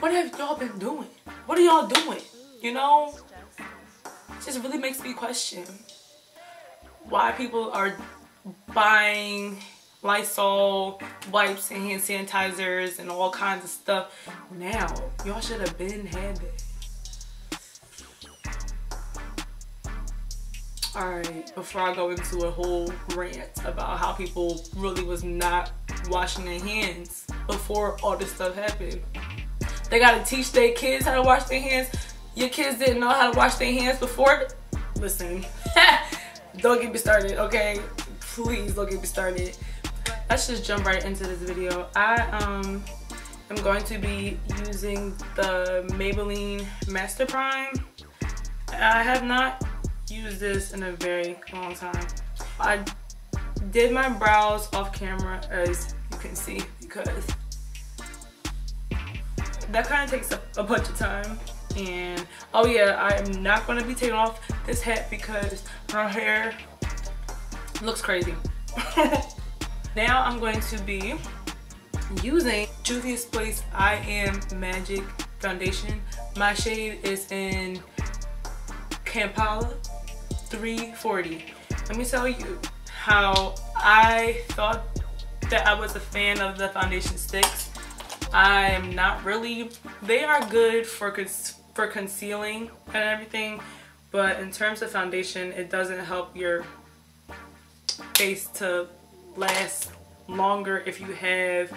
What have y'all been doing? What are y'all doing? You know, it just really makes me question why people are buying Lysol wipes and hand sanitizers and all kinds of stuff now. Y'all should have been had that. Alright, before I go into a whole rant about how people really was not washing their hands before all this stuff happened. They gotta teach their kids how to wash their hands. Your kids didn't know how to wash their hands before? Listen, don't get me started, okay? Please don't get me started. Let's just jump right into this video. I am going to be using the Maybelline Master Prime. I have not used this in a very long time. I did my brows off camera, as you can see, because that kind of takes up a bunch of time. And oh yeah, I am not going to be taking off this hat because my hair looks crazy. Now I'm going to be using Juvia's Place I Am Magic Foundation. My shade is in Kampala 340. Let me tell you how I thought that I was a fan of the foundation sticks. I am not really. They are good for concealing and everything, but in terms of foundation, it doesn't help your face to last longer if you have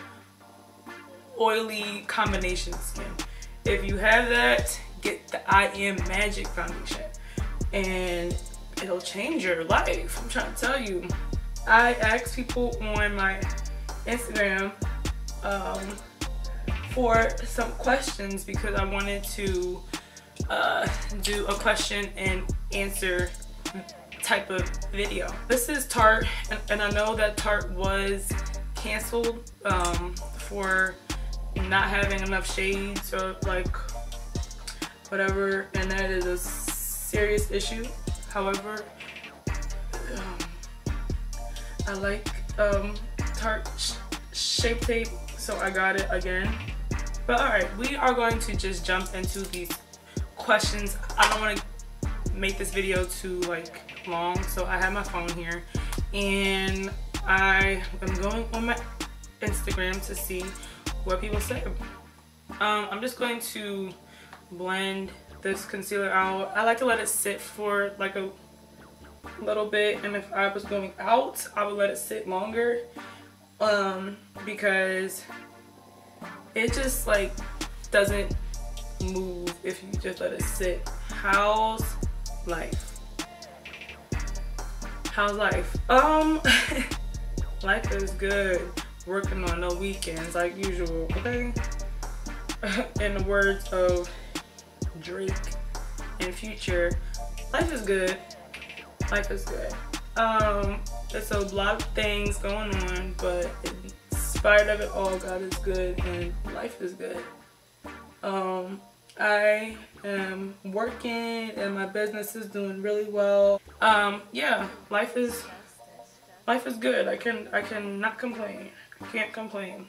oily combination skin. If you have that, get the I Am Magic Foundation. And it'll change your life. I'm trying to tell you. I asked people on my Instagram for some questions because I wanted to do a question and answer type of video. This is Tarte, and I know that Tarte was canceled for not having enough shades or like whatever, and that is a serious issue. However, I like Tarte Shape Tape, so I got it again. But alright, we are going to just jump into these questions. I don't want to make this video too like long, so I have my phone here and I am going on my Instagram to see what people said. I'm just going to blend this concealer out. I like to let it sit for like a little bit, and if I was going out I would let it sit longer because it just like doesn't move if you just let it sit. How's life? Life is good. Working on the weekends like usual, okay? In the words of Drake and Future, life is good. Life is good. There's a lot of things going on, but in spite of it all, God is good and life is good. I am working and my business is doing really well. Yeah, life is good. I cannot complain. I can't complain.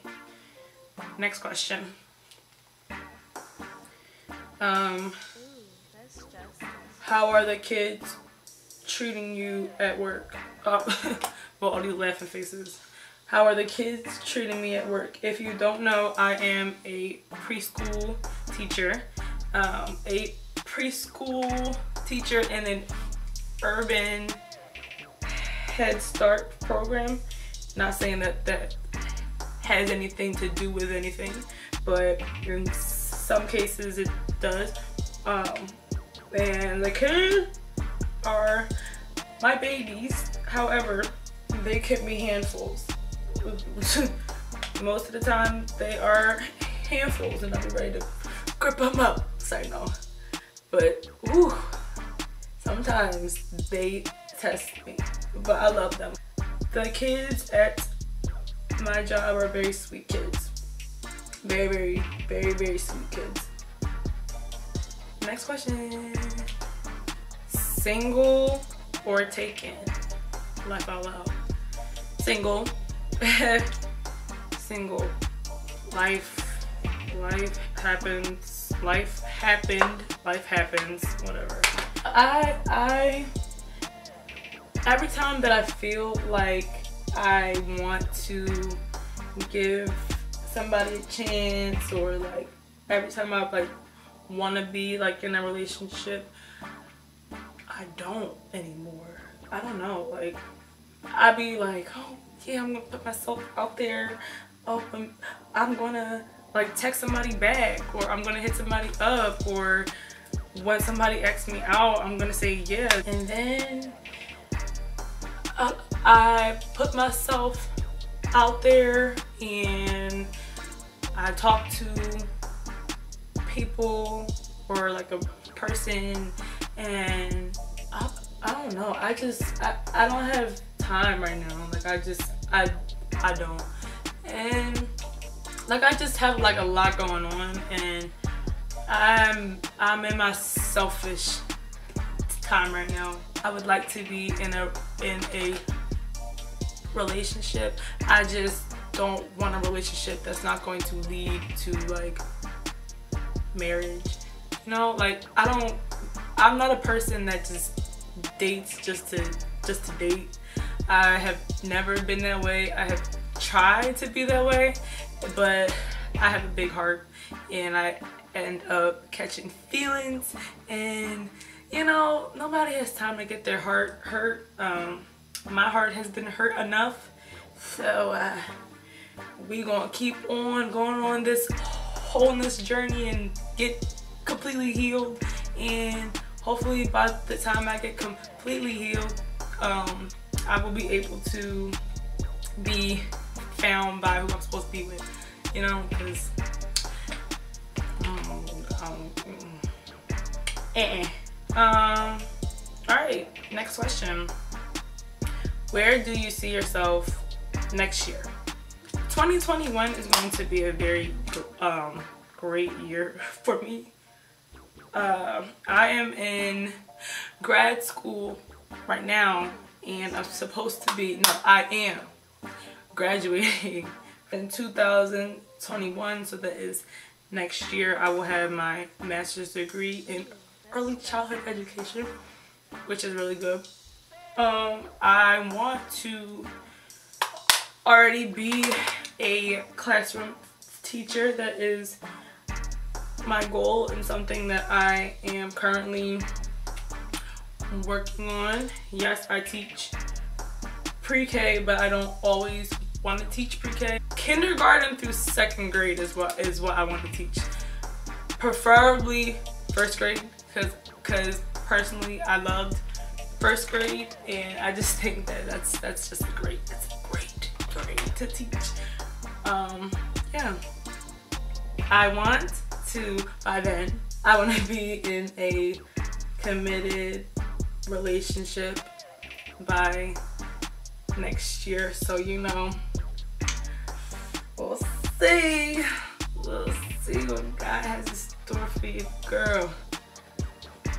Next question. How are the kids treating you at work? Well, all these laughing faces. How are the kids treating me at work? If you don't know, I am a preschool teacher. A preschool teacher in an urban Head Start program. Not saying that that has anything to do with anything, but in some cases it does. And the kids are my babies, however they can be handfuls. Most of the time they are handfuls and I'm ready to grip them up. Sorry, no, but ooh, sometimes they test me, but I love them. The kids at my job are very sweet kids. Very, very, very, very sweet kids. Next question. Single or taken? Life out loud. Single. Single. Life happens. Life happened. Life happens. Whatever. Every time that I feel like I want to give somebody a chance, or like every time I like want to be like in a relationship, I don't anymore. I don't know. Like I be like, oh yeah, I'm gonna put myself out there. Oh, I'm gonna like text somebody back, or I'm gonna hit somebody up, or when somebody asks me out, I'm gonna say yes. And then I put myself out there and I talk to people or like a person, and I don't know, I just I don't have time right now. Like I don't, and like I just have like a lot going on, and I'm in my selfish time right now. I would like to be in a relationship. I just don't want a relationship that's not going to lead to like marriage. You know, like I'm not a person that just dates just to date. I have never been that way. I have tried to be that way, but I have a big heart and I end up catching feelings, and you know, nobody has time to get their heart hurt. My heart has been hurt enough, so we gonna keep on going on this wholeness journey and get completely healed. And hopefully by the time I get completely healed, I will be able to be found by who I'm supposed to be with, you know, because all right, next question. Where do you see yourself next year? 2021 is going to be a very great year for me. I am in grad school right now, and I'm supposed to be, no, I am graduating in 2021, so that is next year. I will have my master's degree in early childhood education, which is really good. I want to already be a classroom teacher. That is my goal and something that I am currently working on. Yes, I teach pre-K, but I don't always want to teach pre-K. Kindergarten through second grade is what I want to teach. Preferably first grade, because personally I loved first grade, and I just think that that's just great. That's great, great to teach. Yeah, I want to, by then I want to be in a committed relationship by next year, so you know, we'll see what God has in store for you, girl.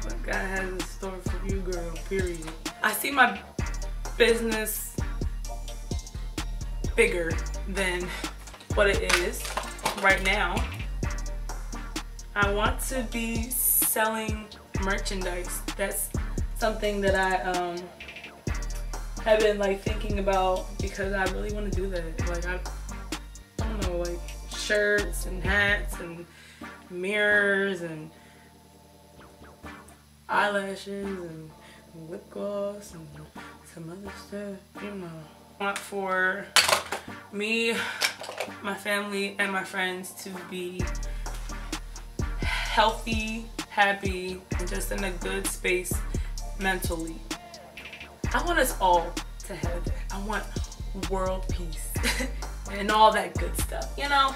What God has in store for you, girl, period. I see my business bigger than what it is right now. I want to be selling merchandise. That's something that I have been like thinking about, because I really want to do that. Like I don't know, like shirts and hats and mirrors and eyelashes and lip gloss and some other stuff, you know. I want for me, my family, and my friends to be healthy, happy, and just in a good space mentally. I want us all to have that. I want world peace and all that good stuff, you know.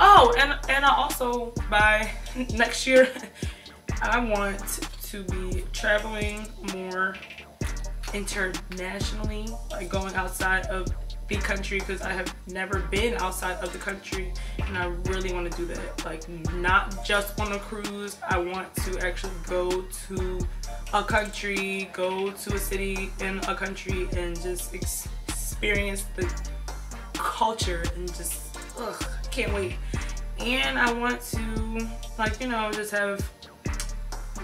Oh, and I also, by next year, I want to be traveling more internationally, like going outside of the country, because I have never been outside of the country, and I really want to do that. Like not just on a cruise, I want to actually go to a country, go to a city in a country, and just experience the culture, and just, ugh, can't wait. And I want to, like, you know, just have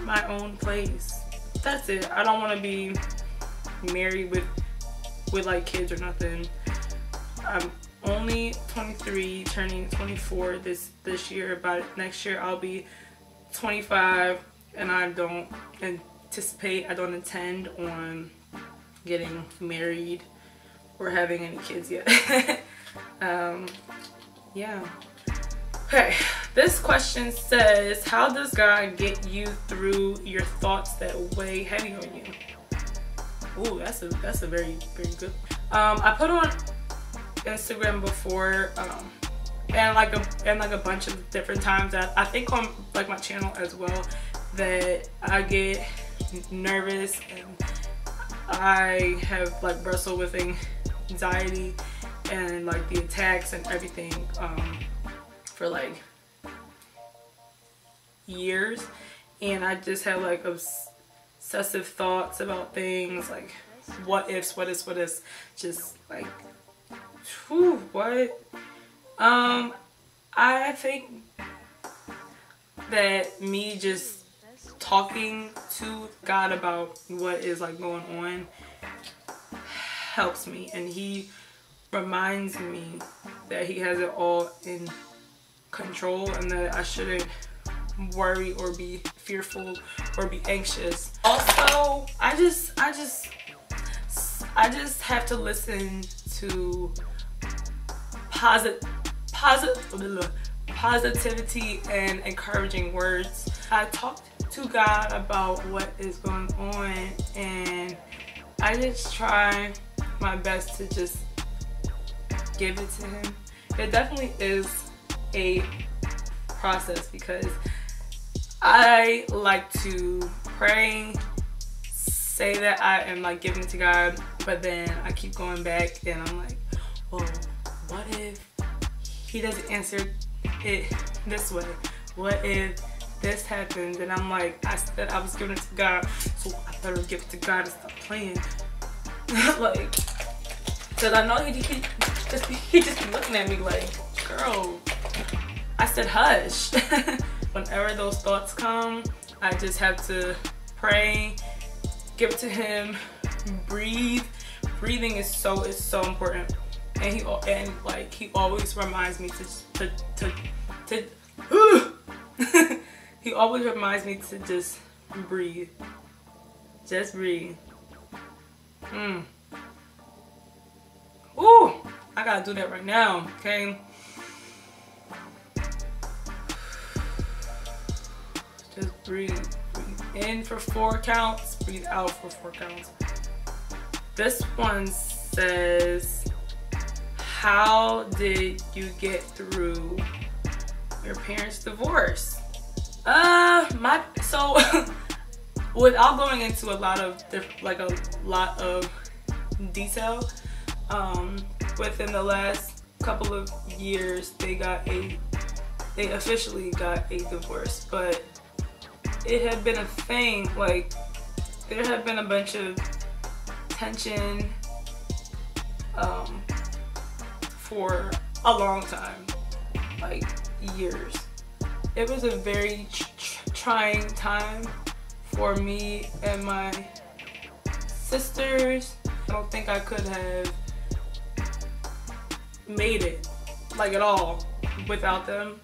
my own place. That's it. I don't want to be married with like kids or nothing. I'm only 23, turning 24 this year. But next year I'll be 25, and I don't anticipate, I don't intend on getting married or having any kids yet. Yeah. Okay, this question says, how does God get you through your thoughts that weigh heavy on you? Ooh, that's a very, very good one. I put on Instagram before, and like a bunch of different times that I think on like my channel as well, that I get nervous and I have like wrestled with anxiety and like the attacks and everything for like years, and I just have like obsessive thoughts about things, like what ifs, just like, whew, what? I think that me just talking to God about what is like going on helps me, and He reminds me that He has it all in control and that I shouldn't worry or be fearful or be anxious. Also, I just have to listen to positivity and encouraging words. I talked to God about what is going on, and I just try my best to just give it to Him. It definitely is a process because I like to pray, say that I am like giving to God, but then I keep going back and I'm like, well, what if He doesn't answer it this way? What if this happens? And I'm like, I said I was giving it to God, so I better give it to God and stop playing. Like, because I know he just be looking at me like, girl, I said hush. Whenever those thoughts come, I just have to pray, give it to Him, breathe. Breathing is so important, and He always reminds me to He always reminds me to just breathe, just breathe. Ooh, I gotta do that right now, okay? Just breathe. Breathe in for 4 counts, breathe out for 4 counts. This one says, how did you get through your parents' divorce? So without going into a lot of detail, within the last couple of years, they officially got a divorce, but it had been a thing. Like, there had been a bunch of tension for a long time, like years. It was a very trying time for me and my sisters. I don't think I could have made it, like, at all without them.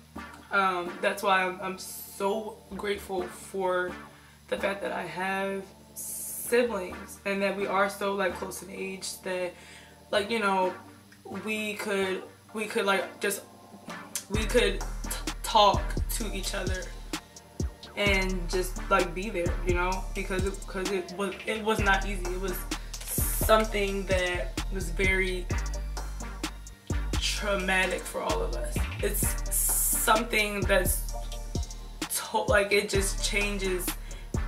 That's why I'm so grateful for the fact that I have siblings and that we are so like close in age that, like, you know, we could talk to each other and just like be there, you know, because it was not easy. It was something that was very traumatic for all of us. It's something that's like, it just changes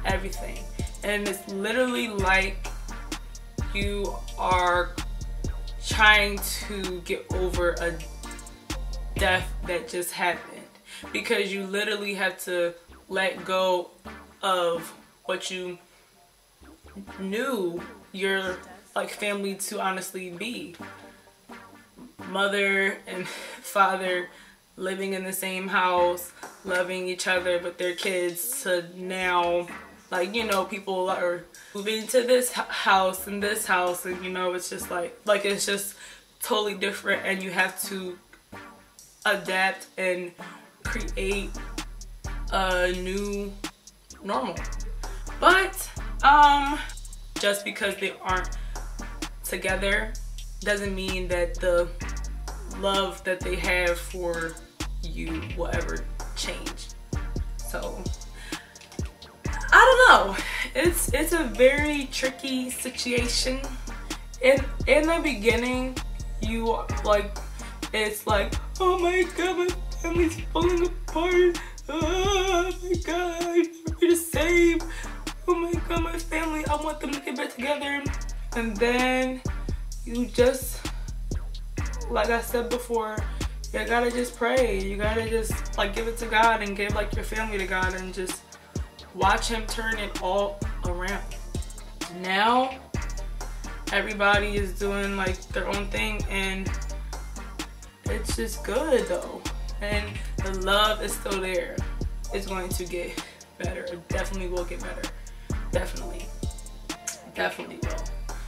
everything, and it's literally like you are trying to get over a death that just happened, because you literally have to let go of what you knew your like family to honestly be. Mother and father living in the same house, loving each other with their kids, to now, like, you know, people are moving to this house, and, you know, it's just like it's just totally different, and you have to adapt and create a new normal. But just because they aren't together doesn't mean that the love that they have for you will ever change. So I don't know, it's a very tricky situation. In the beginning, you like, it's like, oh my god, my family's falling apart, oh my god, I'm here to save, oh my god, my family, I want them to get back together. And then you just, like I said before, you gotta just pray, you gotta just like give it to God, and give like your family to God, and just watch him turn it all around. Now everybody is doing like their own thing, and it's just good though, and the love is still there. It's going to get better. It definitely will get better. Definitely will.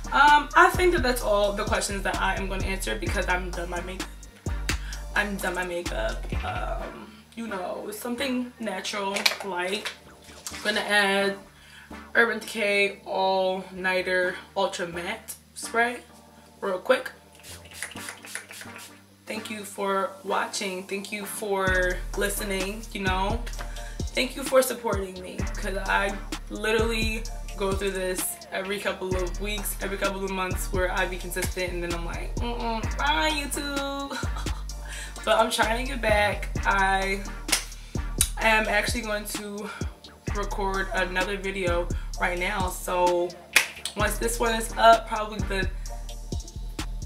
I think that that's all the questions that I am going to answer, because I'm done my makeup. You know, something natural, light. I'm going to add Urban Decay All Nighter Ultra Matte Spray real quick. Thank you for watching. Thank you for listening, you know. Thank you for supporting me, because I literally go through this every couple of weeks, every couple of months, where I be consistent, and then I'm like, bye YouTube. But I'm trying to get back. I am actually going to record another video right now, so once this one is up, probably the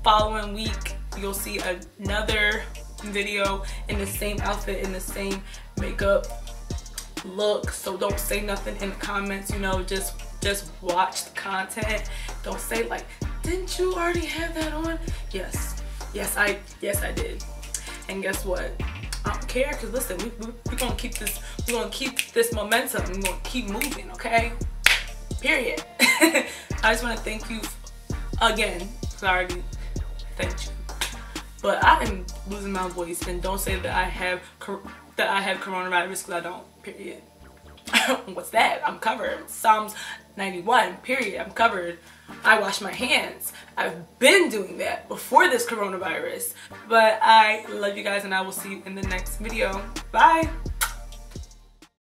following week, you'll see another video in the same outfit, in the same makeup look. So don't say nothing in the comments, you know, just watch the content. Don't say like, didn't you already have that on? Yes I did. And guess what, I don't care, because listen, we're gonna keep this, we're gonna keep this momentum, we're gonna keep moving, okay, period. I just want to thank you again. Sorry, thank you, but I am losing my voice, and don't say that I have coronavirus, because I don't, period. What's that? I'm covered. Psalms 91, period. I'm covered. I wash my hands. I've been doing that before this coronavirus. But I love you guys, and I will see you in the next video. Bye.